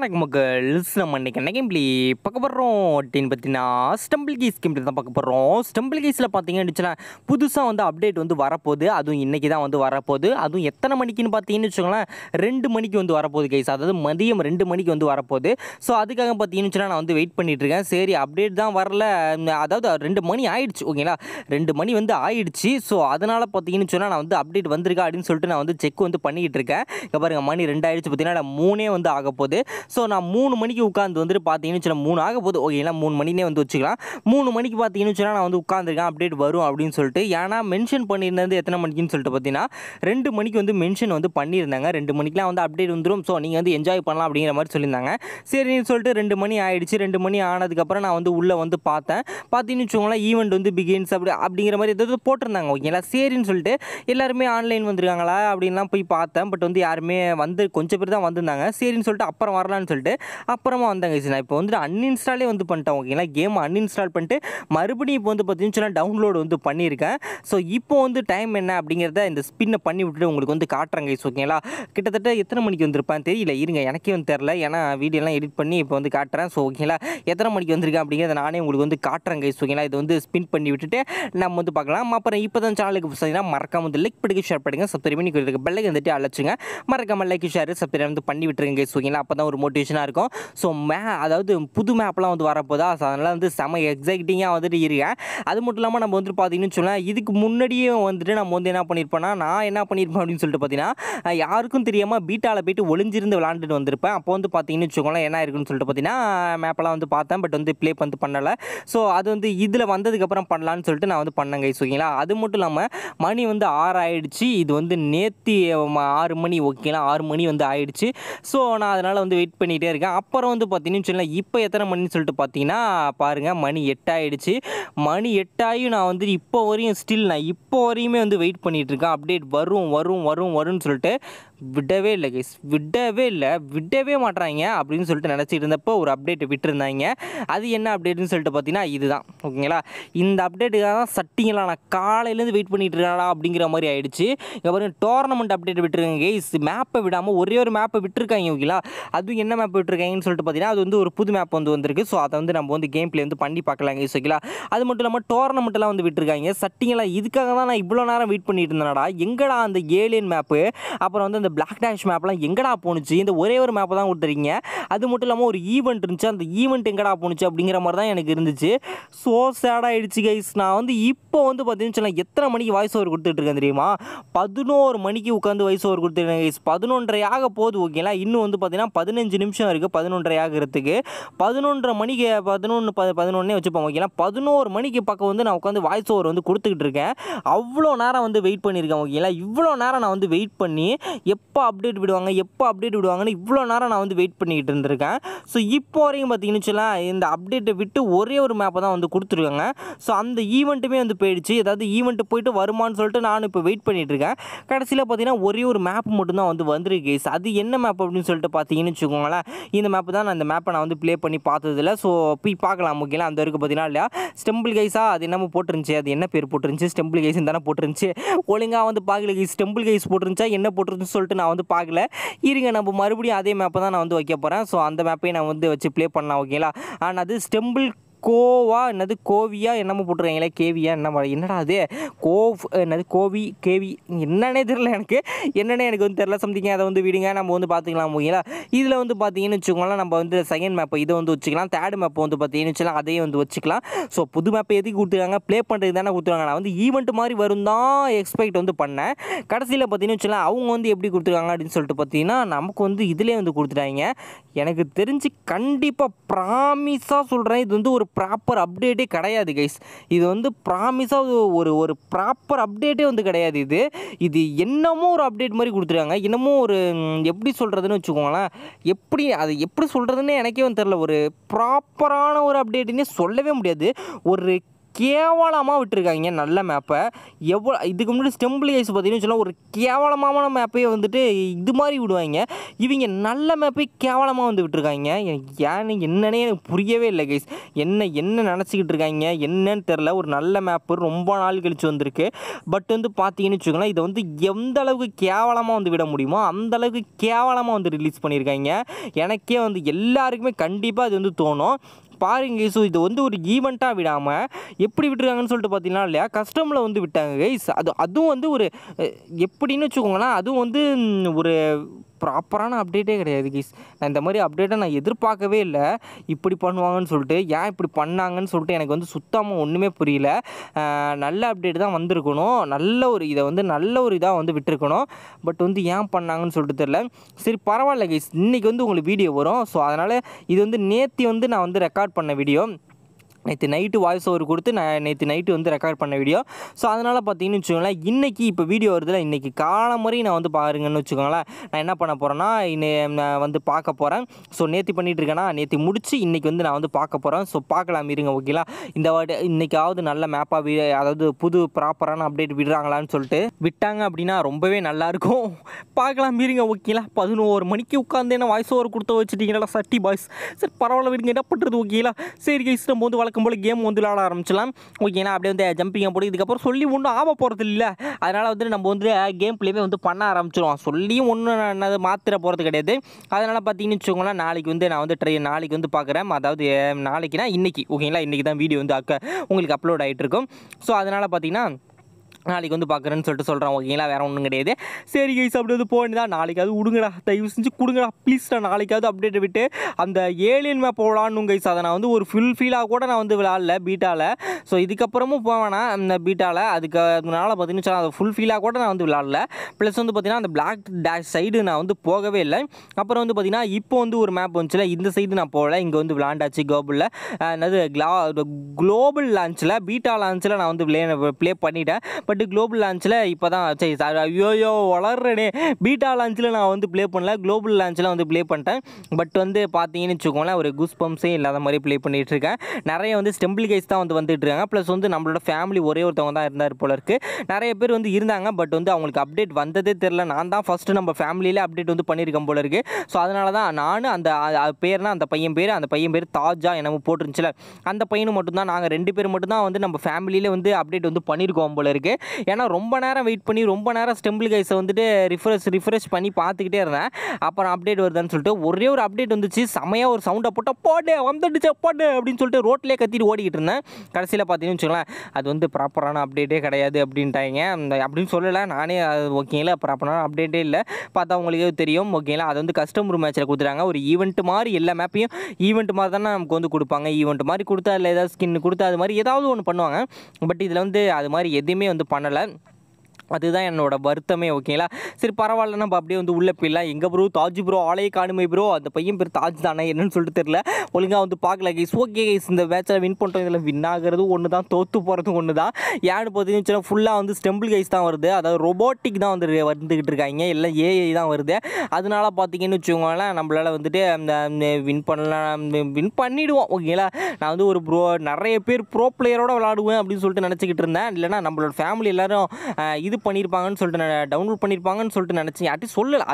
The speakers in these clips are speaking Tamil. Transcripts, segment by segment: வணக்கம் மக்கள்ஸ், நம்ம இன்றைக்கி என்ன கேம் ப்ளே பார்க்க போகிறோம் அப்படின்னு பார்த்தீங்கன்னா ஸ்டம்பிள் கேஸ் கேம் தான் பார்க்க போகிறோம். ஸ்டம்பிள் கேஸில் பார்த்தீங்கன்னு வச்சுன்னா புதுசாக வந்து அப்டேட் வந்து வரப்போகுது. அதுவும் இன்றைக்கி தான் வந்து வரப்போகுது. அதுவும் எத்தனை மணிக்குன்னு பார்த்தீங்கன்னு வச்சுக்கோங்களேன், 2 மணிக்கு வந்து வரப்போகுது கேஸ். அதாவது மதியம் 2 மணிக்கு வந்து வரப்போகுது. ஸோ அதுக்காக பார்த்தீங்கன்னு வச்சுன்னா நான் வந்து வெயிட் பண்ணிகிட்ருக்கேன். சரி, அப்டேட் தான் வரல. அதாவது 2 மணி ஆயிடுச்சு. ஓகேங்களா, 2 மணி வந்து ஆயிடுச்சு. ஸோ அதனால் பார்த்தீங்கன்னு சொன்னால் நான் வந்து அப்டேட் வந்திருக்கா அப்படின்னு சொல்லிட்டு நான் வந்து செக் வந்து பண்ணிக்கிட்டு இருக்கேன். இப்போ பாருங்கள், மணி 2 ஆயிடுச்சு. பார்த்தீங்கன்னா 3 வந்து ஆக போகுது. ஸோ நான் 3 மணிக்கு உட்காந்து வந்துட்டு பார்த்தீங்கன்னு சொன்னால் 3 ஆக போகுது. ஓகேங்களா, 3 மணினே வந்து வச்சுக்கலாம். 3 மணிக்கு பார்த்தீங்கன்னு சொன்னால் நான் வந்து உட்காந்துருக்கேன், அப்டேட் வரும் அப்படின்னு சொல்லிட்டு. ஏன்னா மென்ஷன் பண்ணியிருந்தது எத்தனை மணிக்குன்னு சொல்லிட்டு பார்த்தீங்கன்னா 2 மணிக்கு வந்து மென்ஷன் வந்து பண்ணியிருந்தாங்க. 2 மணிக்கெலாம் வந்து அப்டேட் வந்துடும், ஸோ நீங்கள் வந்து என்ஜாய் பண்ணலாம் அப்படிங்கிற மாதிரி சொல்லியிருந்தாங்க. சரின்னு சொல்லிட்டு 2 மணி ஆயிடுச்சு. 2 மணி ஆனதுக்கப்புறம் நான் வந்து உள்ளே வந்து பார்த்தேன். பார்த்தீங்கன்னு வச்சுக்கோங்களேன், ஈவெண்ட் வந்து பிகின்ஸ் அப்படிங்கிற மாதிரி எதாவது போட்டிருந்தாங்க. ஓகேங்களா, சரின்னு சொல்லிட்டு எல்லாருமே ஆன்லைன் வந்துருக்காங்களா அப்படின்லாம் போய் பார்த்தேன். பட் வந்து யாருமே வந்து கொஞ்சம் பேர் தான் வந்திருந்தாங்க. சரின்னு சொல்லிட்டு அப்புறம் வரலான்னு சொல்லிட்டு அப்புறமா வந்தாங்க. நான் இப்போ வந்துட்டு அன்இன்ஸ்டாலே வந்து பண்ணிட்டேன். ஓகேங்களா, கேமை அன்இன்ஸ்டால் பண்ணிட்டு மறுபடியும் இப்போ வந்து பார்த்தீங்கன்னு சொன்னால் டவுன்லோடு வந்து பண்ணியிருக்கேன். ஸோ இப்போ வந்து டைம் என்ன அப்படிங்கிறத இந்த ஸ்பின்னை பண்ணி விட்டுட்டு உங்களுக்கு வந்து காட்டுறாங்க. ஓகேங்களா, கிட்டத்தட்ட எத்தனை மணிக்கு வந்திருப்பேன் தெரியல. இருங்க, எனக்கே வந்து தெரில. ஏன்னா வீடியோலாம் எடிட் பண்ணி இப்போ வந்து காட்டுறேன். ஸோ ஓகேங்களா, எத்தனை மணிக்கு வந்திருக்கேன் அப்படிங்கிறத நானே உங்களுக்கு வந்து காட்டுறேன். ஓகேங்களா, இது வந்து ஸ்பின் பண்ணி விட்டுட்டு நம்ம வந்து பார்க்கலாம். அப்புறம் இப்போ தான் சேனலுக்கு பார்த்தீங்கன்னா மறக்காம வந்து லைக் படிக்க, ஷேர் பண்ணுங்க, சப்ஸ்கிரைப் பண்ணி கொடுத்துருக்க பெல்லைக்கு வந்துட்டு அழைச்சுங்க. மறக்காம லைக், ஷேர், சப்ஸ்கிரைப் வந்து பண்ணி விட்டுருங்க. ஓகேங்களா, அப்போ தான் ஒரு மோட்டிவேஷனாக இருக்கும். ஸோ அதாவது புது மேப்லாம் வந்து வரப்போதா. ஸோ அதனால் வந்து செம எக்ஸைட்டிங்காக வந்துட்டு இருக்கேன். அது மட்டும் இல்லாமல் நம்ம வந்துட்டு பார்த்தீங்கன்னு சொன்னால் இதுக்கு முன்னாடியே வந்துட்டு நம்ம வந்து என்ன பண்ணியிருப்போம்னா, நான் என்ன பண்ணியிருப்பேன் அப்படின்னு சொல்லிட்டு பார்த்தீங்கன்னா யாருக்கும் தெரியாமல் பீட்டாவில் போய்ட்டு ஒளிஞ்சிருந்து விளாண்டுட்டு வந்திருப்பேன். அப்போ வந்து பார்த்தீங்கன்னு வச்சுக்கோங்களேன், என்ன இருக்குன்னு சொல்லிட்டு பார்த்தீங்கன்னா மேப்பெல்லாம் வந்து பார்த்தேன். பட் வந்து ப்ளே வந்து பண்ணலை. ஸோ அது வந்து இதில் வந்ததுக்கப்புறம் பண்ணலான்னு சொல்லிட்டு நான் வந்து பண்ணேன். ஓகேங்களா, அது மட்டும் இல்லாமல் மணி வந்து 6 ஆயிடுச்சு. இது வந்து நேற்று 6 மணி. ஓகேங்களா, 6 மணி வந்து ஆயிடுச்சு. ஸோ நான் அதனால் வந்து வெயிட் பண்ணிகிட்டே இருக்கேன். அப்புறம் வந்து பார்த்தீங்கன்னு சொன்னால் இப்போ எத்தனை மணின்னு சொல்லிட்டு பார்த்தீங்கன்னா பாருங்கள், மணி 8 ஆயிடுச்சு. மணி 8 ஆகியும் நான் வந்து இப்போ வரையும் ஸ்டில் நான் இப்போ வரையுமே வந்து வெயிட் பண்ணிகிட்ருக்கேன். அப்டேட் வரும்னு சொல்லிட்டு விடவே இல்லை கைஸ், விடவே மாட்டுறாங்க அப்படின்னு சொல்லிட்டு நினச்சிட்டு இருந்தப்போ ஒரு அப்டேட் விட்டுருந்தாங்க. அது என்ன அப்டேட்னு சொல்லிட்டு பார்த்தீங்கன்னா இதுதான். ஓகேங்களா, இந்த அப்டேட்டுக்காக தான் சட்டிங்களா நான் காலையிலேருந்து வெயிட் பண்ணிகிட்டு இருக்காடா அப்படிங்கிற மாதிரி ஆயிடுச்சு. அப்புறம் டோர்னமெண்ட் அப்டேட் விட்டுருக்காங்க கைஸ். மேப்பை விடாமல் ஒரே ஒரு மேப்பை விட்டுருக்காங்க. ஓகேங்களா, அதுவும் என்ன மேப் விட்டுருக்காங்கன்னு சொல்லிட்டு பார்த்தீங்கன்னா அது வந்து ஒரு புது மேப் வந்து வந்திருக்கு. ஸோ அதை வந்து நம்ம வந்து கேம் ப்ளே வந்து பண்ணி பார்க்கலாங்க. ஓகேங்களா, அது மட்டும் இல்லாமல் டோர்னமெண்ட்லாம் வந்து விட்டுருக்காங்க. சட்டிங்களா, இதுக்காக தான் நான் இவ்வளோ நேரம் வெயிட் பண்ணிட்டு இருந்தேன்டா. எங்கடா அந்த ஏலியன் மேப்பு, அப்புறம் வந்து அந்த பிளாக் டேஷ் மேப்லாம் எங்கடா போணுச்சு? இந்த ஒரே ஒரு மேப்பை தான் கொடுத்துருக்கீங்க. அது மட்டும் இல்லாமல் ஒரு ஈவெண்ட் இருந்துச்சு, அந்த ஈவெண்ட் எங்கடா போணுச்சு அப்படிங்கிற மாதிரி தான் எனக்கு இருந்துச்சு. ஸோ சேடாகிடுச்சு கைஸ். நான் வந்து இப்போ வந்து பார்த்தீங்கன்னு சொன்னால் எத்தனை மணிக்கு வாய்ஸ் ஓவர் கொடுத்துட்ருக்கேன் தெரியுமா? 11 மணிக்கு உட்காந்து வாய்ஸ் ஓவர் கொடுத்துருக்கேன் கைஸ். 11:30 ஆக போகுது. ஓகேங்களா, இன்னும் வந்து பார்த்தீங்கன்னா 15 நிமிஷம் இருக்குது 11:30 ஆகிறதுக்கு. 11:30 மணிக்கு 11:11 வச்சுப்போம். ஓகேங்களா, 11 மணிக்கு பக்கம் வந்து நான் உட்காந்து வாய்ஸ் ஓவர் வந்து கொடுத்துக்கிட்டு இருக்கேன். அவ்வளோ நேரம் வந்து வெயிட் பண்ணியிருக்கேன். ஓகேங்களா, இவ்வளோ நேரம் நான் வந்து வெயிட் பண்ணி எப்போ அப்டேட் விடுவாங்கன்னு இவ்வளோ நேரம் நான் வந்து வெயிட் பண்ணிக்கிட்டு இருந்திருக்கேன். ஸோ இப்போ வரைக்கும் பார்த்தீங்கன்னு சொன்னால் இந்த அப்டேட்டை விட்டு ஒரே ஒரு மேப்பை தான் வந்து கொடுத்துருக்காங்க. ஸோ அந்த ஈவெண்ட்டுமே வந்து போயிடுச்சு. ஏதாவது ஈவெண்ட்டு போயிட்டு வருமானு சொல்லிட்டு நான் இப்போ வெயிட் பண்ணிகிட்டு இருக்கேன். கடைசியில் பார்த்தீங்கன்னா ஒரே ஒரு மேப் மட்டும்தான் வந்து வந்திருக்கு. அது என்ன மேப் அப்படின்னு சொல்லிட்டு பார்த்தீங்கன்னு வச்சுக்கோங்களேன், இந்த மேப்பு தான். நான் இந்த மேப்பை நான் வந்து ப்ளே பண்ணி பார்த்ததில்ல. ஸோ போய் பார்க்கலாம். ஓகேங்களா, அந்த வரைக்கும் பார்த்தீங்கன்னா இல்லையா ஸ்டம்பிள் கைஸா அது என்னமோ போட்டுருந்துச்சு. அது என்ன பேர் போட்டுருந்துச்சு? ஸ்டம்பிள் கைஸ் தானே போட்டுருந்துச்சு. ஒழுங்காக வந்து பார்க்கல கைஸ். ஸ்டம்பிள் கைஸ் போட்டுருந்துச்சா என்ன போட்டுருந்துச்சு சொல்லிட்டு நான் வந்து பார்க்கல. இருங்க, நம்ம மறுபடியும் அதே மேப்பை தான் நான் வந்து வைக்க போகிறேன். ஸோ அந்த மேப்பையும் நான் வந்து வச்சு ப்ளே பண்ணலாம். ஓகேங்களா, ஆனால் அது ஸ்டம்பிள் கோவா என்னது கோவியா என்னமோ போட்டிருக்காங்களே, கேவியா என்னடா அது கோவி என்னன்னே தெரில. எனக்கு வந்து தெரில சம்திங். அதை வந்து விடுங்க, நம்ம வந்து பார்த்துக்கலாம். ஓகேங்களா, இதில் வந்து பார்த்தீங்கன்னு வச்சுக்கோங்களேன், நம்ம வந்து செகண்ட் மேப்பை இதை வந்து வச்சுக்கலாம். தேர்ட் மேப்பை வந்து பார்த்தீங்கன்னு வச்சுக்கலாம், அதையும் வந்து வச்சுக்கலாம். ஸோ புது மேப்பை எதுக்கு கொடுத்துருக்காங்க? ப்ளே பண்ணுறது தானே கொடுத்துருக்காங்க. நான் வந்து ஈவெண்ட் மாதிரி வரும் தான் எக்ஸ்பெக்ட் வந்து பண்ணேன். கடைசியில் பார்த்தீங்கன்னு வச்சுக்கலாம் அவங்க வந்து எப்படி கொடுத்துருக்காங்க அப்படின்னு சொல்லிட்டு பார்த்தீங்கன்னா நமக்கு வந்து இதிலே வந்து கொடுத்துட்டாங்க. எனக்கு தெரிஞ்சு கண்டிப்பாக ப்ராமிஸாக சொல்கிறேன், இது வந்து ஒரு ப்ராப்பர் அப்டேட்டே கிடையாது கைஸ். இது வந்து ப்ராமிஸாக ஒரு ப்ராப்பர் அப்டேட்டே வந்து கிடையாது. இது என்னமோ ஒரு அப்டேட் மாதிரி கொடுத்துருக்காங்க. என்னமோ ஒரு எப்படி சொல்கிறதுன்னு வச்சுக்கோங்களேன், எப்படி சொல்கிறதுன்னு எனக்கே வந்து தெரில. ஒரு ப்ராப்பரான ஒரு அப்டேட்டுன்னே சொல்லவே முடியாது. ஒரு கேவலமாக விட்டுருக்காங்க நல்ல மேப்பை. எவ்வளோ இதுக்கு முன்னாடி ஸ்டெம்பிள் ஐஸ் பார்த்தீங்கன்னு சொன்னால் ஒரு கேவலமான மேப்பையே வந்துட்டு இது மாதிரி விடுவாங்க. இவங்க நல்ல மேப்பை கேவலமாக வந்து விட்டுருக்காங்க. எனக்கு ஏன்னு என்னன்னே எனக்கு புரியவே இல்லை கைஸ். என்ன நினச்சிக்கிட்டு இருக்காங்க என்னன்னு தெரில. ஒரு நல்ல மேப்பு ரொம்ப நாள் கழிச்சு வந்திருக்கு. பட் வந்து பார்த்தீங்கன்னு வச்சுக்கோங்களேன், இதை வந்து எந்த அளவுக்கு கேவலமாக வந்து விட முடியுமோ அந்தளவுக்கு கேவலமாக வந்து ரிலீஸ் பண்ணியிருக்காங்க. எனக்கே வந்து எல்லாருக்குமே கண்டிப்பாக இது வந்து தோணும். பாருங்க கைஸ், இது வந்து ஒரு ஈவெண்ட்டாக விடாமல் எப்படி விட்டுருக்காங்கன்னு சொல்லிட்டு பார்த்தீங்கன்னா இல்லையா கஸ்டமில் வந்து விட்டாங்க கைஸ். அதுவும் வந்து ஒரு எப்படின்னு வச்சுக்கோங்களேன், அதுவும் வந்து ஒரு ப்ராப்பரான அப்டேட்டே கிடையாது கைஸ். நான் இந்த மாதிரி அப்டேட்டை நான் எதிர்பார்க்கவே இல்லை. இப்படி பண்ணுவாங்கன்னு சொல்லிட்டு ஏன் இப்படி பண்ணாங்கன்னு சொல்லிட்டு எனக்கு வந்து சுத்தமாக ஒன்றுமே புரியல. நல்ல அப்டேட் தான் வந்திருக்கணும், நல்ல ஒரு இதை வந்து நல்ல ஒரு இதாக வந்து விட்டுருக்கணும். பட் வந்து ஏன் பண்ணாங்கன்னு சொல்லிட்டு தெரில. சரி பரவாயில்ல கைஸ், இன்றைக்கி வந்து உங்களுக்கு வீடியோ வரும். ஸோ அதனால் இது வந்து நேற்று வந்து நான் வந்து ரெக்கார்ட் பண்ண வீடியோ, நேற்று நைட்டு வாய்ஸ் ஓவர் கொடுத்து நான் நேற்று நைட்டு வந்து ரெக்கார்ட் பண்ண வீடியோ. ஸோ அதனால் பார்த்தீங்கன்னு வச்சுக்கோங்களேன், இன்றைக்கி இப்போ வீடியோ வருதுல இன்றைக்கி காலமுறை நான் வந்து பாருங்கன்னு வச்சுக்கோங்களேன். நான் என்ன பண்ண போகிறேன்னா நான் வந்து பார்க்க போகிறேன். ஸோ நேற்று பண்ணிகிட்ருக்கேன்னா நேற்று முடித்து இன்றைக்கி வந்து நான் வந்து பார்க்க போகிறேன். ஸோ பார்க்கலாம் இருங்க ஓகேங்களா. இந்த வாட்டி இன்றைக்காவது நல்ல மேப்பாக அதாவது புது ப்ராப்பரான அப்டேட் விடுறாங்களான்னு சொல்லிட்டு விட்டாங்க அப்படின்னா ரொம்பவே நல்லாயிருக்கும். பார்க்கலாம் இருங்க ஓகேங்களா. 11 மணிக்கு உட்காந்து என்ன வாய்ஸ் ஓவர் கொடுத்து வச்சுட்டிங்கன்னா சட்டி பாய்ஸ். சரி பரவாயில்ல விடுங்க, என்ன பண்ணுறது ஓகேங்களா. சரி கைஸ், நம்ம வந்து போல கேம் வந்து விளாட ஆரம்பிச்சலாம் ஓகேங்களா. அப்படியே வந்து ஜம்பிங்கை போட்டு இதுக்கப்புறம் சொல்லி ஒன்றும் ஆக போகிறது இல்லை. அதனால் வந்து நம்ம வந்து கேம் பிளேவே வந்து பண்ண ஆரம்பிச்சிடுவோம். சொல்லியும் ஒன்றும் என்னது மாத்திர போகிறது கிடையாது. அதனால் பார்த்தீங்கன்னு வச்சுக்கோங்களேன், நாளைக்கு வந்து நான் வந்து நாளைக்கு வந்து பார்க்குறேன். அதாவது நாளைக்குனா இன்றைக்கி ஓகேங்களா. இன்றைக்கி தான் வீடியோ வந்து உங்களுக்கு அப்லோட் ஆகிட்டு இருக்கும். ஸோ அதனால் பார்த்தீங்கன்னா நாளைக்கு வந்து பார்க்குறேன்னு சொல்லிட்டு சொல்கிறேன் ஓகேங்களா. வேறு ஒன்றும் கிடையாது. சரி கைஸ், அப்படி வந்து போனேன் தான். நாளைக்காவது விடுங்கடா, தயவு செஞ்சு கொடுங்கடா ப்ளீஸ்டா. நாளைக்காவது அப்டேட் விட்டு அந்த ஏலியன் மேப் விளாடணும் கைஸ். அதை நான் வந்து ஒரு ஃபீலாக கூட நான் வந்து விளாடல பீட்டாவில். ஸோ இதுக்கப்புறமும் போவேன்னா அந்த பீட்டாவில் அதுக்கு அதனால பார்த்தீங்கன்னா அதை ஃபுல் ஃபீலாக கூட நான் வந்து விளாடல. ப்ளஸ் வந்து பார்த்தீங்கன்னா அந்த பிளாக் டேஷ் சைடு நான் வந்து போகவே இல்லை. அப்புறம் வந்து பார்த்தீங்கன்னா இப்போ வந்து ஒரு மேப் வந்துச்சுல இந்த சைடு நான் போகலை. இங்கே வந்து விளாண்டாச்சு குளோபலில், அதாவது குளோபல் லான்ச்சில் பீட்டா லான்ச்சில் நான் வந்து ப்ளே பண்ணிட்டேன். பட் குளோபல் லான்ச்சில் இப்போ தான் சரி சார் ஐயோயோ வளர்றேனே. பீட்டா லான்ச்சில் நான் வந்து ப்ளே பண்ணல, குளோபல் லான்ச்சில் வந்து ப்ளே பண்ணிட்டேன். பட் வந்து பார்த்தீங்கன்னு வச்சுக்கோங்களேன், ஒரு குஸ் பம்ப்ஸே இல்லாத மாதிரி ப்ளே பண்ணிகிட்ருக்கேன். நிறைய வந்து ஸ்டெம்பிள் கைஸ் தான் வந்து வந்துட்டுருக்காங்க. ப்ளஸ் வந்து நம்மளோட ஃபேமிலி ஒரே ஒருத்தவங்க தான் இருந்தார் போல இருக்குது. நிறைய பேர் வந்து இருந்தாங்க. பட் வந்து அவங்களுக்கு அப்டேட் வந்ததே தெரில. நான் தான் ஃபஸ்ட்டு நம்ம ஃபேமிலியிலே அப்டேட் வந்து பண்ணியிருக்கேன் போல இருக்குது. ஸோ அதனால தான் நானும் அந்த பேர்னால் அந்த பையன் பேர் தாஜா என்னமோ போட்டுருந்துச்சுல அந்த பையனும் மட்டும்தான் நாங்கள் 2 பேர் மட்டும்தான் வந்து நம்ம ஃபேமிலியிலே வந்து அப்டேட் வந்து பண்ணியிருக்கோம் போல இருக்குது. ஏன்னா ரொம்ப நேரம் வெயிட் பண்ணி ரொம்ப நேரம் ஸ்டெம்பிள் கைஸை வந்துட்டு ரிஃப்ரெஷ் பண்ணி பார்த்துக்கிட்டே இருந்தேன். அப்புறம் அப்டேட் வருதுன்னு சொல்லிட்டு ஒரே ஒரு அப்டேட் வந்துச்சு. செமையாக ஒரு சவுண்டை போட்ட போடு வந்துடுச்சு போடு அப்படின்னு சொல்லிட்டு ரோட்லேயே கத்திட்டு ஓடிக்கிட்டு இருந்தேன். கடைசியில் பார்த்தீங்கன்னு வச்சுக்கோங்களேன், அது வந்து ப்ராப்பரான அப்டேட்டே கிடையாது அப்படின்ட்டாங்க. அப்படின்னு சொல்லலை நானே ஓகேங்களா, ப்ராப்பரான அப்டேட்டே இல்லை. பார்த்தா உங்களுக்கே தெரியும் ஓகேங்களா. அது வந்து கஸ்டம் ரூம் மேட்சில் கொடுத்துட்டாங்க. ஒரு ஈவெண்ட் மாதிரி எல்லா மேப்பையும் ஈவெண்ட் மாதிரி தானே நமக்கு வந்து கொடுப்பாங்க. ஈவெண்ட் மாதிரி கொடுத்தா இல்லை ஏதாவது ஸ்கின் கொடுத்தா அது மாதிரி ஏதாவது ஒன்று பண்ணுவாங்க. பட் இதில் வந்து அது மாதிரி எதுவுமே வந்து பண்ணலை. அதுதான் என்னோட வருத்தமே ஓகேங்களா. சரி பரவாயில்ல, நம்ம அப்படியே வந்து உள்ளே போயிடலாம். எங்கள் ப்ரோ தாஜ் ப்ரோ ஆலையை காணுமே ப்ரோ. அந்த பையன் பேர் தாஜ் தானே என்னன்னு சொல்லிட்டு தெரில. ஒழுங்காக வந்து பார்க்கல கைஸ். ஓகே கைஸ், இந்த மேட்சில் வின் பண்ணிட்டோம். இதில் வின் ஆகிறது ஒன்று தான், தோற்று போகிறது ஒன்று தான். ஏன்னு பார்த்தீங்கன்னா ஃபுல்லாக வந்து ஸ்டெம்பிள் கைஸ் தான் வருது. அதாவது ரொபோட்டிக் தான் வந்து வந்துக்கிட்டு இருக்காங்க. எல்லாம் ஏஐ தான் வருது. அதனால பார்த்தீங்கன்னு வச்சுக்கோங்களேன், நம்மளால் வந்துட்டு வின் பண்ணிவிடுவோம் ஓகேங்களா. நான் வந்து ஒரு நிறைய பேர் ப்ரோ பிளேயரோடு விளாடுவேன் அப்படின்னு சொல்லிட்டு நினச்சிக்கிட்டு இருந்தேன். இல்லைனா நம்மளோட ஃபேமிலி எல்லோரும் இது பண்ணியிருப்பாங்கன்னு சொல்லிட்டு நான் டவுன்லோட் பண்ணியிருப்பாங்கன்னு சொல்லிட்டு நினச்சேன். யார்ட்டையும் சொல்லலை.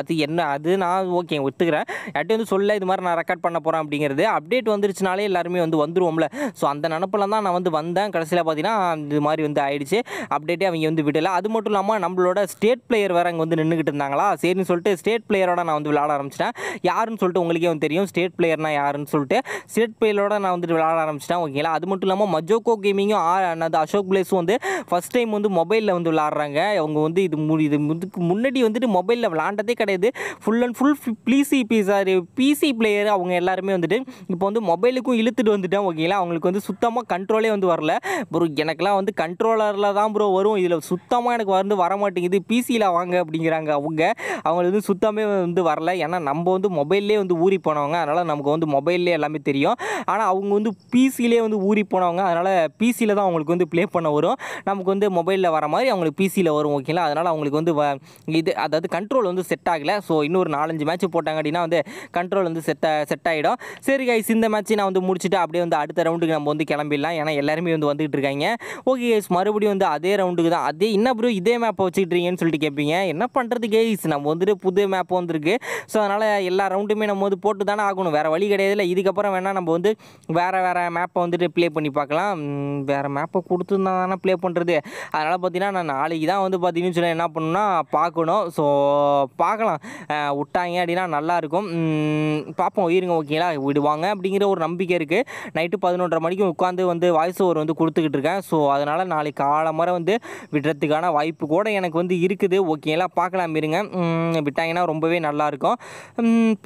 அது நான் ஓகே ஒத்துக்கிறேன். யார்ட்டையும் வந்து சொல்லலை இது மாதிரி நான் ரெக்கார்ட் பண்ண போகிறேன் அப்படிங்கிறது. அப்டேட் வந்துருச்சுனாலே எல்லாருமே வந்து வந்துடுவோம்ல. ஸோ அந்த நினப்பில் தான் நான் வந்து வந்தேன். கடைசியில் பார்த்தீங்கன்னா இது மாதிரி வந்து ஆயிடுச்சு. அப்டேட்டே அவங்க வந்து விடலை. அது மட்டும் இல்லாமல் நம்மளோட ஸ்டேட் பிளேயர் வேறு அங்கே வந்து நின்றுக்கிட்டு இருந்தாங்களா. சரின்னு சொல்லிட்டு ஸ்டேட் பிளேயரோட நான் வந்து விளாட ஆரம்பிச்சிட்டேன். யாருன்னு சொல்லிட்டு உங்களுக்கே வந்து தெரியும் ஸ்டேட் பிளேயர்னா யாருன்னு சொல்லிட்டு. ஸ்டேட் பிளேயரோட நான் வந்து விளாட ஆரம்பிச்சிட்டேன் ஓகேங்களா. அது மட்டும் இல்லாமல் மஜோக்கோ கேமிங்கும் அசோக் பிளேஸும் வந்து ஃபஸ்ட் டைம் வந்து மொபைலில் வந்து விளாட்றாங்க. அவங்க வந்து இது முன்னாடி வந்துட்டு மொபைலில் விளாண்டதே கிடையாது. Full and full PC player அவங்க எல்லாருமே வந்துட்டு இப்போ வந்து மொபைலுக்கும் இழுத்துட்டு வந்துட்டேன் ஓகேங்களா. அவங்களுக்கு வந்து சுத்தமாக கண்ட்ரோலே வந்து வரல ப்ரோ. எனக்குலாம் வந்து கண்ட்ரோலரில் தான் ப்ரோ வரும். இதில் சுத்தமாக எனக்கு வந்து வரமாட்டேங்குது. பிசியில் வாங்க அப்படிங்கிறாங்க அவங்க. அவங்களுக்கு வந்து சுத்தமே வந்து வரல. ஏன்னா நம்ம வந்து மொபைல்லே வந்து ஊறி போனவங்க. அதனால் நமக்கு வந்து மொபைல்லே எல்லாமே தெரியும். ஆனால் அவங்க வந்து பிசிலே வந்து ஊறி போனவங்க. அதனால் பிசியில் தான் அவங்களுக்கு வந்து ப்ளே பண்ண வரும். நமக்கு வந்து மொபைலில் வர மாதிரி அவங்களுக்கு பிசியில் வரும். வரும் ஓகேங்களா. அதனால் அவங்களுக்கு வந்து இது அதாவது கண்ட்ரோல் வந்து செட் ஆகலை. ஸோ இன்னொரு 4-5 மேட்ச் போட்டாங்க அப்படின்னா வந்து கண்ட்ரோல் வந்து செட் ஆகிடும். சரி கைஸ், இந்த மேட்ச் நான் வந்து முடிச்சுட்டு அப்படியே வந்து அடுத்த ரவுண்டுக்கு நம்ம வந்து கிளம்பிடலாம். ஏன்னா எல்லாருமே வந்து வந்துகிட்டு இருக்காங்க. ஓகே கைஸ், மறுபடியும் வந்து அதே ரவுண்டுக்கு தான். அதே என்ன ப்ரோ இதே மேப்பை வச்சுக்கிட்டுருங்கன்னு சொல்லிட்டு கேட்பீங்க. என்ன பண்ணுறது கைஸ், நம்ம வந்துட்டு புது மேப் வந்துருக்கு. ஸோ அதனால் எல்லா ரவுண்டுமே நம்ம வந்து போட்டு தானே ஆகணும், வேறு வழி கிடையாது. இல்லை இதுக்கப்புறம் வேணால் நம்ம வந்து வேறு மேப்பை வந்துட்டு ப்ளே பண்ணி பார்க்கலாம். வேறு மேப்பை கொடுத்துருந்தா தானே ப்ளே பண்ணுறது. அதனால் பார்த்தீங்கன்னா நான் நாளைக்கு தான் வந்து பார்த்தீங்கன்னு சொல்லி என்ன பண்ணணும்னா பார்க்கணும். ஸோ பார்க்கலாம், விட்டாங்க அப்படின்னா நல்லாயிருக்கும். பார்ப்போம் இருங்க ஓகேங்களா, விடுவாங்க அப்படிங்கிற ஒரு நம்பிக்கை இருக்குது. நைட்டு 11:30 மணிக்கு உட்காந்து வந்து வாய்ஸ் ஓவர் வந்து கொடுத்துக்கிட்டு இருக்கேன். ஸோ அதனால் நாளைக்கு காலமாக வந்து விடுறதுக்கான வாய்ப்பு கூட எனக்கு வந்து இருக்குது ஓகேங்களா. பார்க்கலாம் இருங்க, விட்டாங்கன்னா ரொம்பவே நல்லாயிருக்கும்.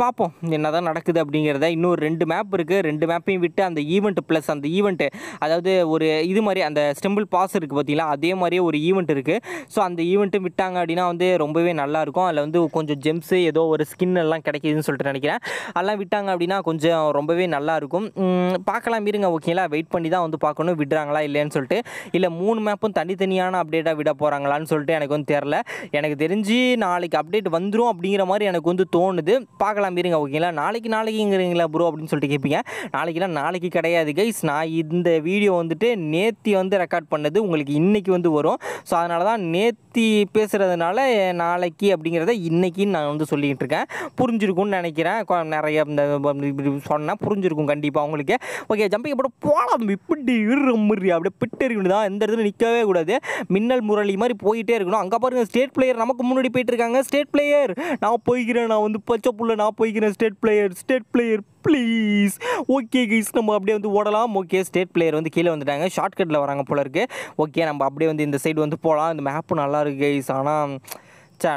பார்ப்போம் என்ன தான் நடக்குது அப்படிங்கிறத. இன்னொரு 2 மேப் இருக்குது, 2 மேப்பையும் விட்டு அந்த ஈவெண்ட் ப்ளஸ் அந்த ஈவெண்ட்டு, அதாவது ஒரு இது மாதிரி அந்த ஸ்டெம்பிள் பாஸ் இருக்குது பார்த்தீங்களா, அதே மாதிரியே ஒரு ஈவெண்ட் இருக்குது. ஸோ அந்த ஈவெண்ட்டும் விட்டாங்க அப்படின்னா வந்து ரொம்பவே நல்லாயிருக்கும். அதில் வந்து கொஞ்சம் ஜெம்ஸு ஏதோ ஒரு ஸ்கின் எல்லாம் கிடைக்கிதுன்னு சொல்லிட்டு நினைக்கிறேன். அதெல்லாம் விட்டாங்க அப்படின்னா கொஞ்சம் ரொம்பவே நல்லாயிருக்கும். பார்க்கலாம் இருங்க ஓகேங்களா, வெயிட் பண்ணி தான் வந்து பார்க்கணும் விடுறாங்களா இல்லைன்னு சொல்லிட்டு. இல்லை 3 மேப்பும் தனித்தனியான அப்டேட்டாக விட போகிறாங்களான்னு சொல்லிட்டு எனக்கு வந்து தெரில. எனக்கு தெரிஞ்சு நாளைக்கு அப்டேட் வந்துடும் அப்படிங்கிற மாதிரி எனக்கு வந்து தோணுது. பார்க்கலாம் இருங்க ஓகேங்களா. நாளைக்குங்கிறீங்களா ப்ரோ அப்படின்னு சொல்லிட்டு கேட்பீங்க. நாளைக்குலாம் நாளைக்கு கிடையாது கைஸ், நான் இந்த வீடியோ வந்துட்டு நேத்தி வந்து ரெக்கார்ட் பண்ணது உங்களுக்கு இன்றைக்கி வந்து வரும். ஸோ அதனால தான் நேத்தி பேசுகிறதுனால நாளைக்கு அப்படிங்கிறத இன்றைக்கின்னு நான் வந்து சொல்லிக்கிட்டு இருக்கேன். புரிஞ்சிருக்கும்னு நினைக்கிறேன். நிறைய இந்த சொன்னால் புரிஞ்சிருக்கும் கண்டிப்பாக உங்களுக்கு. ஓகே ஜம்பிங் அப்படி போகலாம், இப்படி இருமுறி அப்படியே பிட்டு இருக்கணும் தான். எந்த இடத்துல நிற்கவே கூடாது, மின்னல் முரளி மாதிரி போயிட்டே இருக்கணும். அங்கே பாருங்கள் ஸ்டேட் பிளேயர் நமக்கு முன்னாடி போயிட்டு இருக்காங்க. ஸ்டேட் பிளேயர் நான் போய்க்கிறேன், நான் வந்து பச்சை புள்ள நான் போய்க்கிறேன். State player please. Okay guys, நம்ம அப்படியே வந்து ஓடலாம். ஓகே ஸ்டேட் பிளேயர் வந்து கீழே வந்துட்டாங்க, ஷார்ட்கட்டில் வராங்க போல இருக்குது. ஓகே நம்ம அப்படியே வந்து இந்த சைடு வந்து போகலாம். இந்த மேப்பு நல்லாயிருக்கு கைஸ். ஆனால்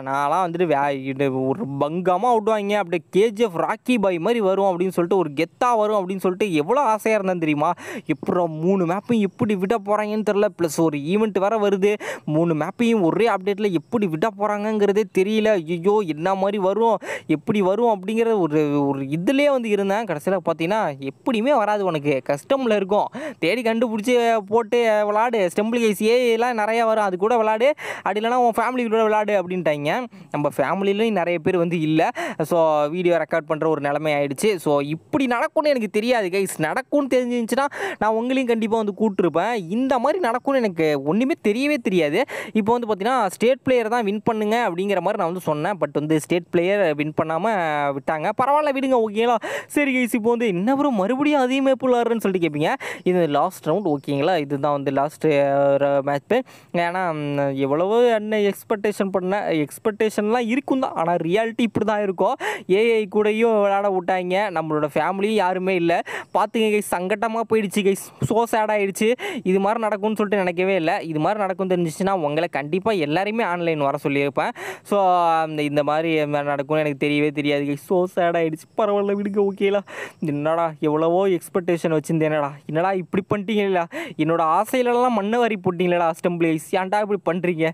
நான்லாம் வந்துட்டு ஒரு பங்கமாக விடுவாங்க, அப்படியே கேஜிஎஃப் ராக்கி பாய் மாதிரி வரும் அப்படின்னு சொல்லிட்டு, ஒரு கெத்தாக வரும் அப்படின்னு சொல்லிட்டு எவ்வளோ ஆசையாக இருந்தேன் தெரியுமா. இப்போ 3 மேப்பையும் எப்படி விட போகிறாங்கன்னு தெரில. ப்ளஸ் ஒரு ஈவெண்ட் வேறு வருது. 3 மேப்பையும் ஒரே அப்டேட்டில் எப்படி விட போகிறாங்கங்கிறதே தெரியல. ஐயோ என்ன மாதிரி வரும், எப்படி வரும் அப்படிங்கிற ஒரு இதுலேயே வந்து இருந்தேன். கடைசியில் பார்த்தீங்கன்னா எப்படியுமே வராது, உனக்கு கஸ்டமில் இருக்கும். தேடி கண்டுபிடிச்சி போட்டு விளாடு. ஸ்டெம்பிள் கேஸ் ஏலாம் நிறையா வரும், அது கூட விளாடு. அப்படி இல்லைனா உன் ஃபேமிலி கூட விளாடு அப்படின்ட்டு. நம்ம ஃபேமிலியிலையும் நிறைய பேர் வந்து இல்லை. ஸோ வீடியோ ரெக்கார்ட் பண்ணுற ஒரு நிலைமை ஆயிடுச்சு. ஸோ இப்படி நடக்கும்னு எனக்கு தெரியாது கைஸ். நடக்கும்னு தெரிஞ்சிருந்துச்சுன்னா நான் உங்களையும் கண்டிப்பாக வந்து கூப்பிட்டுருப்பேன். இந்த மாதிரி நடக்கும்னு எனக்கு ஒன்றுமே தெரியவே தெரியாது. இப்போ வந்து பார்த்தீங்கன்னா ஸ்டேட் பிளேயர் தான் வின் பண்ணுங்க அப்படிங்கிற மாதிரி நான் வந்து சொன்னேன். பட் வந்து ஸ்டேட் பிளேயர் வின் பண்ணாமல் விட்டாங்க. பரவாயில்ல விடுங்க ஓகேங்களா. சரி கைஸ், இப்போ வந்து என்ன வரும் மறுபடியும் அதே மேப் விளாட்றேன்னு சொல்லிட்டு கேட்பீங்க. இது லாஸ்ட் ரவுண்ட் ஓகேங்களா, இதுதான் வந்து லாஸ்ட் மேட்ச். ஏன்னா எவ்வளவோ என்ன எக்ஸ்பெக்டேஷன் பண்ணேன், எக்ஸ்பெக்டேஷன்லாம் இருக்கும் தான். ஆனால் ரியாலிட்டி இப்படி தான் இருக்கும். ஏஐ கூடயும் விளையாட விட்டாங்க, நம்மளோட ஃபேமிலியும் யாருமே இல்லை. பார்த்துங்க கைஸ், சங்கட்டமாக போயிடுச்சு கைஸ். ஸோ சேட் ஆகிடுச்சு. இது மாதிரி நடக்கும்னு சொல்லிட்டு நினைக்கவே இல்லை. இது மாதிரி நடக்கும்னு தெரிஞ்சிச்சுன்னா உங்களை கண்டிப்பாக எல்லாரையுமே ஆன்லைன் வர சொல்லியிருப்பேன். ஸோ இந்த மாதிரி நடக்கும்னு எனக்கு தெரியவே தெரியாது கைஸ். ஸோ சேட் ஆகிடுச்சு. பரவாயில்ல விடுங்க ஓகேலா. என்னடா எவ்வளவோ எக்ஸ்பெக்டேஷன் வச்சுருந்தேனடா, என்னடா இப்படி பண்ணிட்டீங்களா, என்னோட ஆசையிலலாம் மண்ணை வாரி போட்டிங்களா ஸ்டம்பிள் கைஸ், ஏன்டா இப்படி பண்ணுறீங்க.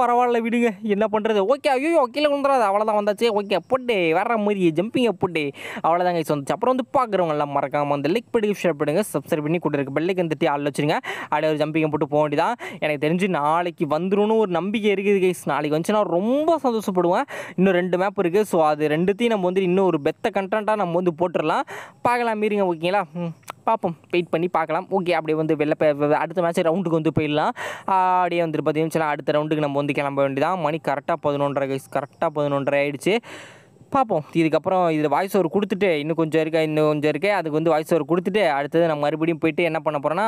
பரவாயில்ல விடுங்க, என்ன பண்ணுறது. ஓகே ஐயோ கீழே விழுந்துடாது, அவ்வளோதான் வந்தாச்சு. ஓகே போட்டு வேற மாதிரி ஜம்பிங்கை போட்டு அவ்வளோதான் கைஸ் வந்துச்சு. அப்புறம் வந்து பார்க்குறவங்களாம் மறக்காமல் வந்து லைக் பண்ணி ஷேர் பண்ணுங்கள், சப்ஸ்கிரைப் பண்ணி கூட இருக்க பெல்லைக்கு வந்துட்டு ஆள் வச்சுருங்க. அப்படியே ஒரு ஜம்பிங்கை போட்டு போக வேண்டியதான். எனக்கு தெரிஞ்சு நாளைக்கு வந்துடும் ஒரு நம்பிக்கை இருக்குது கைஸ். நாளைக்கு வந்துச்சு நான் ரொம்ப சந்தோஷப்படுவேன். இன்னும் 2 மேப் இருக்குது. ஸோ அது 2த்தையும் நம்ம வந்து இன்னும் ஒரு பெத்த கண்டென்ட்டாக நம்ம வந்து போட்டுடலாம். பார்க்கலாம் மீறிங்க ஓகேங்களா. பார்ப்போம், வெயிட் பண்ணி பார்க்கலாம். ஓகே அப்படியே வந்து அடுத்த மேட்ச் ரவுண்டுக்கு வந்து போயிடலாம். அப்படியே வந்துட்டு பார்த்தீங்கன்னா அடுத்த ரவுண்டுக்கு நம்ம வந்து கிளம்ப வேண்டியதான். மணி கரெக்டாக 11:30 கைஸ். கரெக்டாக 11:30 ஆகிடுச்சு. பார்ப்போம் இதுக்கப்புறம் இதில் வாய்ஸ் ஓவர் கொடுத்துட்டு இன்னும் கொஞ்சம் இருக்கே அதுக்கு வந்து வாய்ஸ் ஓவர் கொடுத்துட்டு அடுத்தது நம்ம மறுபடியும் போயிட்டு என்ன பண்ண போகிறேன்னா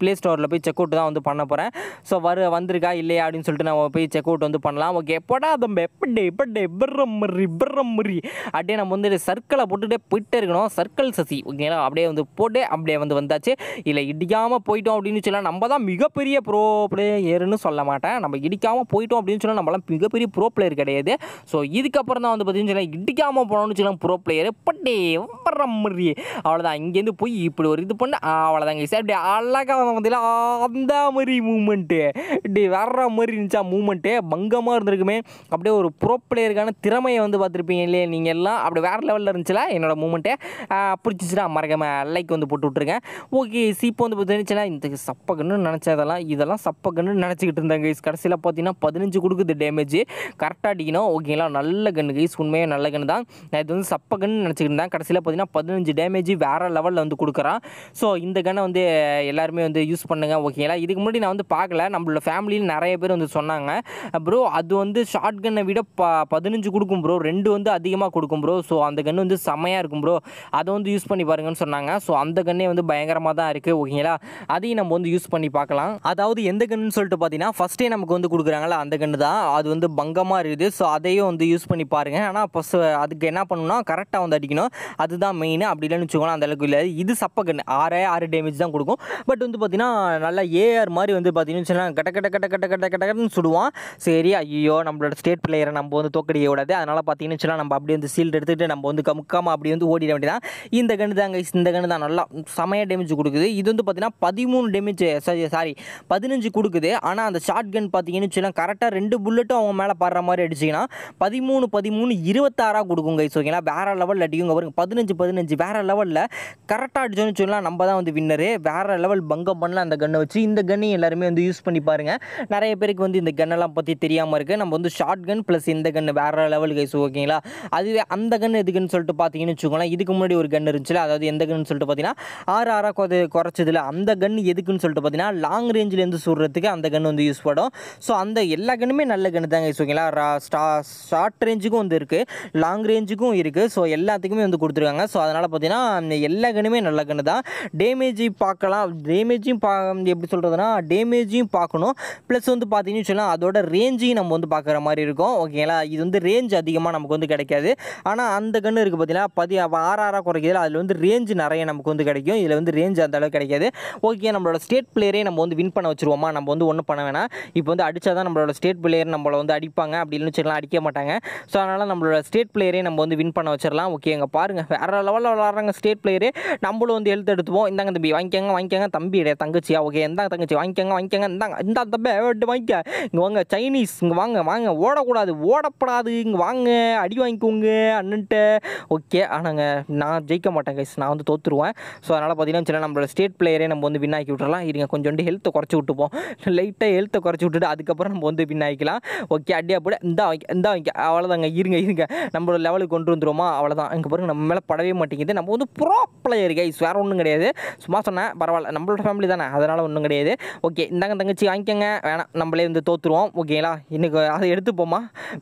ப்ளே ஸ்டோரில் போய் செக் அவுட் தான் வந்து பண்ண போகிறேன். ஸோ வந்திருக்கா இல்லையா அப்படின்னு சொல்லிட்டு நம்ம போய் செக் அவுட் வந்து பண்ணலாம். ஓகே எப்படா நம்ம எப்படி அப்படியே நம்ம வந்து சர்க்கிளை போட்டுகிட்டே போயிட்டே இருக்கணும். சர்க்கிள் சசி ஓகேங்களா. அப்படியே வந்து வந்தாச்சு. இல்லை இடிக்காமல் போயிட்டோம் அப்படின்னு சொல்லலாம். நம்ம தான் மிகப்பெரிய ப்ரோ பிளேயர்னு சொல்ல மாட்டேன். நம்ம இடிக்காமல் போயிட்டோம் அப்படின்னு சொன்னால் நம்மளாம் மிகப்பெரிய ப்ரோ பிளேயர் கிடையாது. ஸோ இதுக்கப்புறம் தான் வந்து பார்த்தீங்கன்னு சொல்லி அடிக்காமல் போனோம்னு சொல்லலாம் ப்ரோ பிளேயர். பட்டே வர மாதிரி அவ்வளோதான், இங்கேருந்து போய் இப்படி ஒரு இது பண்ண அவ்வளோதாங்க சார். அப்படியே அழகாக வந்ததில்ல அந்த மாதிரி மூமெண்ட்டு, இப்படி வர்ற மாதிரி இருந்துச்சா மூமெண்ட்டு பங்கமாக இருந்திருக்குமே. அப்படியே ஒரு ப்ரோ பிளேயருக்கான திறமையை வந்து பார்த்துருப்பீங்க இல்லையா நீங்கள் எல்லாம். அப்படி வேறு லெவலில் இருந்துச்சுல என்னோடய மூமெண்ட்டை பிடிச்சிச்சுன்னா மறக்காமல் லைக் வந்து போட்டு விட்ருங்க. ஓகே இப்போ வந்து பார்த்துச்சுன்னா இந்த சப்பக்குன்னு நினச்சதெல்லாம் இதெல்லாம் சப்பக்குன்னு நினச்சிக்கிட்டு இருந்தாங்க கைஸ். கடைசியில் பார்த்தீங்கன்னா 15 கொடுக்குது டேமேஜ், கரெக்டாக அடிக்கணும். ஓகேங்களா, நல்ல கன்று கைஸ், உண்மையாக நல்ல கன்று தான். நான் இது வந்து சப்பக்குன்னு நினச்சிக்கிட்டு இருந்தேன், கடைசியில் பார்த்தீங்கன்னா 15 டேமேஜ் வேறு லெவலில் வந்து கொடுக்குறான். ஸோ இந்த கன்னை வந்து எல்லாருமே வந்து யூஸ் பண்ணுங்கள். ஓகேங்களா, இதுக்கு முன்னாடி நான் வந்து பார்க்கல, நம்மளோட ஃபேமிலியில் நிறைய பேர் வந்து சொன்னாங்க ப்ரோ அது வந்து ஷார்ட் கன்னை விட 15 கொடுக்கும் ப்ரோ, 2 வந்து அதிகமாக கொடுக்கும் ப்ரோ. ஸோ அந்த கன்று வந்து செமையாக இருக்கும் ப்ரோ, அதை வந்து யூஸ் பண்ணி பாருங்கன்னு சொன்னாங்க. ஸோ அந்த கன்னே வந்து பயங்கரமாக தான் இருக்குது. ஓகேங்களா, அதையும் நம்ம வந்து யூஸ் பண்ணி பார்க்கலாம். அதாவது எந்த கன்னுன்னு சொல்லிட்டு பார்த்தீங்கன்னா ஃபஸ்ட்டே நமக்கு வந்து கொடுக்குறாங்களா அந்த கன்று தான், அது வந்து பங்கமாக இருக்குது. ஸோ அதையும் வந்து யூஸ் பண்ணி பாருங்கள். ஆனால் ஃபஸ்ட் அதுக்கு என்ன பண்ணணும்னா கரெக்டாக வந்து அடிக்கணும், அதுதான் மெயின். அப்படி இல்லைன்னு வச்சுக்கோங்களா அந்தளவுக்கு இல்லை. இது சப்ப கன்று 6 டேமேஜ் தான் கொடுக்கும். பட் வந்து பார்த்தீங்கன்னா நல்லா ஏஆர் மாதிரி வந்து பார்த்தீங்கன்னு சொன்னால் கட்ட கட்ட கட்ட கட்ட கட்ட கட்டன்னு சுடுவான். சரி ஐயோ நம்மளோட ஸ்டேட் பிளேயரை நம்ம வந்து தோக்கடிக்க கூடாது, அதனால் பார்த்தீங்கன்னு சொன்னால் நம்ம அப்படி வந்து சீல்டு எடுத்துகிட்டு நம்ம வந்து கமுக்காமல் அப்படி வந்து ஓடிட வேண்டியதான். இந்த கன்று தாங்க, இந்த கன்று தான் நல்லா செமையாக டேமேஜ் கொடுக்குது. இது வந்து பார்த்தீங்கன்னா 13 டேமேஜ் சாரி 15 கொடுக்குது. ஆனால் அந்த ஷார்ட் கன் பார்த்தீங்கன்னு சொன்னால் கரெக்டாக 2 புல்லட்டும் அவங்க மேலே படுற மாதிரி அடிச்சிங்கன்னா 13 16 26 கொடுக்கும் கைஸ். ஓகேங்களா, வேறு லெவலில் அடிக்குங்க பாருங்க, 15 15 வேறு லெவலில் கரெக்டாக அடிச்சோன்னு சொல்லலாம். நம்ம தான் வந்து வின்னரு, வேறு லெவல் பங்கம் பண்ணலாம் அந்த கன்னை வச்சு. இந்த கன்னையும் எல்லாருமே வந்து யூஸ் பண்ணி பாருங்கள். நிறைய பேருக்கு வந்து இந்த கன்னெல்லாம் பற்றி தெரியாமல் இருக்குது. நம்ம வந்து ஷார்ட் கன் ப்ளஸ் இந்த கன்று வேறு லெவல் கைஸ். ஓகேங்களா, அதுவே அந்த கன்று எதுக்குன்னு சொல்லிட்டு பார்த்தீங்கன்னு வச்சுக்கோங்களேன், இதுக்கு முன்னாடி ஒரு கன்று இருந்துச்சு, அதாவது எந்த கன்றுன்னு சொல்லிட்டு பார்த்தீங்கன்னா 6 குறைச்சதில்ல அந்த கன்று எதுக்குன்னு சொல்லிட்டு பார்த்தீங்கன்னா லாங் ரேஞ்சிலேருந்து சுடுறதுக்கு அந்த கன்று வந்து யூஸ் படும். ஸோ அந்த எல்லா கன்றுமே நல்ல கன்று தான் கைஸ். ஓகேங்களா, ஷார்ட் ரேஞ்சுக்கும் வந்து இருக்குது, லாங் ரேஞ்சுக்கும் இருக்குது. ஸோ எல்லாத்துக்குமே வந்து கொடுத்துருக்காங்க. ஸோ அதனால் பார்த்தீங்கன்னா எல்லா கன்றுமே நல்ல கன்று தான். டேமேஜ் பார்க்கலாம், டேமேஜும் எப்படி சொல்கிறதுனா டேமேஜையும் பார்க்கணும், ப்ளஸ் வந்து பார்த்தீங்கன்னு சொன்னால் அதோட ரேஞ்சையும் நம்ம வந்து பார்க்குற மாதிரி இருக்கும். ஓகேங்களா, இது வந்து ரேஞ்ச் அதிகமாக நமக்கு வந்து கிடைக்காது. ஆனால் அந்த கன்று இருக்குது பார்த்தீங்கன்னா 6 குறைக்குது, அதில் வந்து ரேஞ்ச் நிறைய நமக்கு வந்து கிடைக்கும். இதில் வந்து ரேஞ்ச் அந்த அளவுக்கு கிடைக்காது. ஓகே, நம்மளோட ஸ்டேட் பிளேயரே நம்ம வந்து வின் பண்ண வச்சுருவோமா, நம்ம வந்து ஒன்றும் பண்ண வேணாம். இப்போ வந்து அடித்தா தான் நம்மளோட ஸ்டேட் பிளேயர் நம்மளை வந்து அடிப்பாங்க, அப்படின்னு வச்சுக்கலாம் அடிக்க மாட்டாங்க. ஸோ அதனால் நம்மளோட ஸ்டேட் பிளேயரே நம்ம வந்து வின் பண்ண வச்சிடலாம். ஓகேங்க, பாருங்கள் வேறு லெவலில் விளாட்றாங்க ஸ்டேட் பிளேயரே. நம்மளும் வந்து எழுத்து எடுத்துவோம், இந்தாங்க தம்பி வாங்கிக்கோங்க வாங்கிக்கோங்க, தம்பி தங்கச்சியா ஓகே இந்தாங்க தங்கச்சி வாங்கிக்கோங்க வாங்கிக்கோங்க, இந்தாங்க இந்த தம்பி வாங்கிக்க, இங்கே வாங்க சைனீஸ் இங்கே வாங்க வாங்க, ஓடக்கூடாது ஓடப்படாது இங்கே வாங்க அடி வாங்கிக்கோங்க அண்ணன்ட்டு. ஓகே, ஆனாங்க நான் ஜெயிக்க மாட்டேன் கைஸ், நான் வந்து தோற்றுருவேன். ஸோ அதனால் பார்த்தீங்கன்னா சில நம்மளோட ஸ்டேட் பிளேயரே நம்ம வந்து வின் ஆக்கி விட்டுறலாம். இருங்க கொஞ்சோண்டு ஹெல்த்தை குறைச்சி விட்டுப்போம், லைட்டாக ஹெல்த்தை குறைச்சி விட்டுட்டு அதுக்கப்புறம் நம்ம வந்து வின் ஆகிக்கலாம். ஓகே, அடியா போட இந்த வாங்க அவ்வளோதாங்க. இருங்க இருங்க நம்மளோட லெவலுக்கு கொண்டு வந்துருவோமா, அவ்வளோதான். இங்கே பாருங்க நம்ம மேலே படவே மாட்டேங்குது. நம்ம வந்து ப்ரோ பிளேயர் கைஸ், வேறு ஒன்றும் கிடையாது, சும்மா சொன்னேன் பரவாயில்ல, நம்மளோட ஃபேமிலி தானே, அதனால் ஒன்றும் கிடையாது. ஓகே, இந்தாங்க தங்கச்சி வாங்கிக்கோங்க, வேணாம் நம்மளே வந்து தோற்றுருவோம். ஓகேங்களா, இன்றைக்கி அதை எடுத்துப்போமா,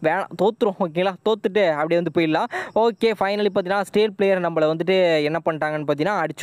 வேணாம் தோற்றுரும். ஓகேங்களா, தோற்றுட்டு அப்படியே வந்து போயிடலாம். ஓகே, ஃபைனலி பார்த்தீங்கன்னா ஸ்டேட் பிளேயர் நம்மளை வந்துட்டு என்ன பண்ணிட்டாங்கன்னு பார்த்தீங்கன்னா அடிச்சு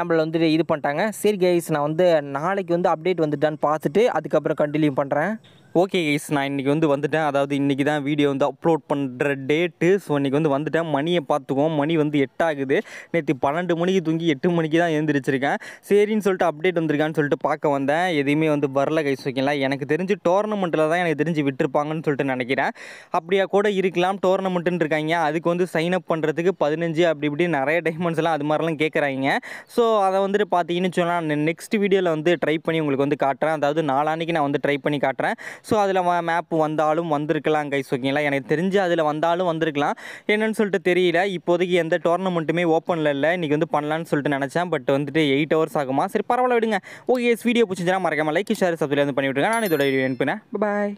நம்மளை வந்துட்டு இது பண்ணிட்டாங்க. சரி கைஸ், நான் வந்து நாளைக்கு வந்து அப்டேட் வந்துட்டான்னு பார்த்துட்டு அதுக்கப்புறம் கண்டினியூ பண்ணுறேன். ஓகே கைஸ், நான் இன்றைக்கி வந்து வந்துட்டேன், அதாவது இன்றைக்கி தான் வீடியோ வந்து அப்லோட் பண்ணுற டேட்டு. ஸோ இன்றைக்கி வந்து வந்துட்டேன். மணியை பார்த்துக்குவோம், மணி வந்து 8 ஆகுது. நேற்று 12 மணிக்கு தூங்கி 8 மணிக்கு தான் எழுந்திரிச்சிருக்கேன். சரின்னு சொல்லிட்டு அப்டேட் வந்திருக்கான்னு சொல்லிட்டு பார்க்க வந்தேன், எதுவுமே வந்து வரல கைஸ். ஓகேங்களா, எனக்கு தெரிஞ்சு டோர்னமெண்ட்டில் தான் எனக்கு தெரிஞ்சு விட்டுருப்பாங்கன்னு சொல்லிட்டு நினைக்கிறேன். அப்படியா கூட இருக்கலாம், டோர்னமெண்ட்டுன்னு இருக்காங்க. அதுக்கு வந்து சைன்அப் பண்ணுறதுக்கு 15 அப்படி இப்படி நிறைய டைமண்ட்ஸ்லாம் அது மாதிரிலாம் கேட்குறாங்க. ஸோ அதை வந்துட்டு பார்த்தீங்கன்னு சொன்னால் நெக்ஸ்ட் வீடியோவில் வந்து ட்ரை பண்ணி உங்களுக்கு வந்து காட்டுறேன், அதாவது நாளான்னைக்கு நான் வந்து ட்ரை பண்ணி காட்டுறேன். ஸோ அதில் மேப் வந்தாலும் வந்திருக்கலாம் கைஸ். ஓகேங்களா, எனக்கு தெரிஞ்சு அதில் வந்தாலும் வந்திருக்கலாம், என்னன்னு சொல்லிட்டு தெரியல. இப்போதைக்கு எந்த டோர்னமெண்ட்டுமே ஓப்பனில் இல்லை, இன்றைக்கி வந்து பண்ணலான்னு சொல்லிட்டு நினச்சேன். பட் வந்துட்டு 8 hours ஆகுமா, சரி பரவாயில்ல விடுங்க. ஓகே, வீடியோ பிடிச்சிச்சுன்னா மறக்காமல் லைக் ஷேர் சப்ஸ்கிரைப் பண்ணிவிட்டுருங்க. நான் இதோட வீடியோ அனுப்பினேன். பாய்.